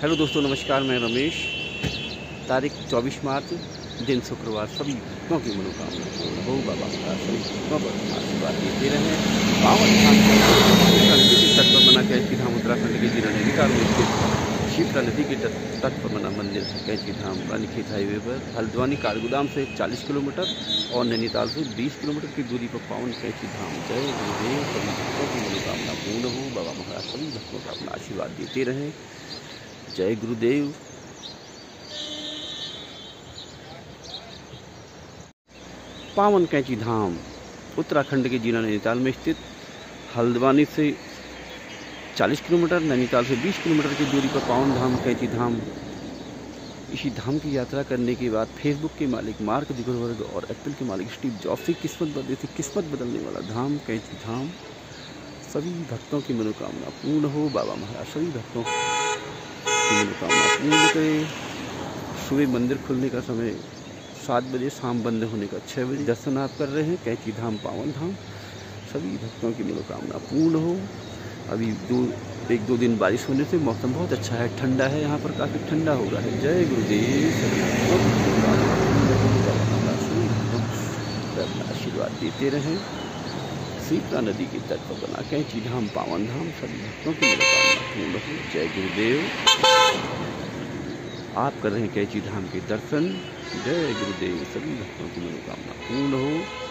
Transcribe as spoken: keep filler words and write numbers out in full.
Hello दोस्तों, नमस्कार। मैं रमेश। तारीख चौबीस मार्च, दिन शुक्रवार। सभी भक्तों की मनोकामना पूर्ण हो बाबा का सभी भक्तों पर आशीर्वाद देते रहे। पावन तट पर बना कैंची धाम उत्तराखंड के जिला नैनीताल में स्थित सीता नदी के तट पर बना मंदिर कैंची धाम अनिखित हाईवे पर हल्द्वानी कारगुदाम से चालीस किलोमीटर और नैनीताल से बीस किलोमीटर की दूरी पर पावन कैंची धाम। जय गुरुदेव। सभी भक्तों की मनोकामना पूर्ण हो बाबा महाराज सभी भक्तों का अपना आशीर्वाद देते रहें। जय गुरुदेव। पावन कैंची धाम उत्तराखंड के जिला नैनीताल में स्थित हल्द्वानी से चालीस किलोमीटर, नैनीताल से बीस किलोमीटर की दूरी पर पावन धाम कैंची धाम। इसी धाम की यात्रा करने के बाद फेसबुक के मालिक मार्क जुकरबर्ग और एप्पल के मालिक स्टीव जॉब की किस्मत बदली थी। किस्मत बदलने वाला धाम कैंची धाम। सभी भक्तों की मनोकामना पूर्ण हो बाबा महाराज सभी भक्तों मनोकामना पूर्ण। सुबह मंदिर खुलने का समय सात बजे, शाम बंद होने का छः बजे। दर्शन आप कर रहे हैं कैंची धाम पावन धाम। सभी भक्तों की मनोकामना पूर्ण हो। अभी दो एक दो दिन बारिश होने से मौसम बहुत अच्छा है, ठंडा है। यहाँ पर काफ़ी ठंडा हो रहा है। जय गुरुदेव। सभी आशीर्वाद देते रहें। सीता नदी के तट पर बना कैंची धाम पावन धाम। सभी भक्तों की मनोकामना पूर्ण हो। जय गुरुदेव। आप कर रहे हैं कैंची धाम के दर्शन। जय गुरुदेव। सभी भक्तों की मनोकामना पूर्ण हो।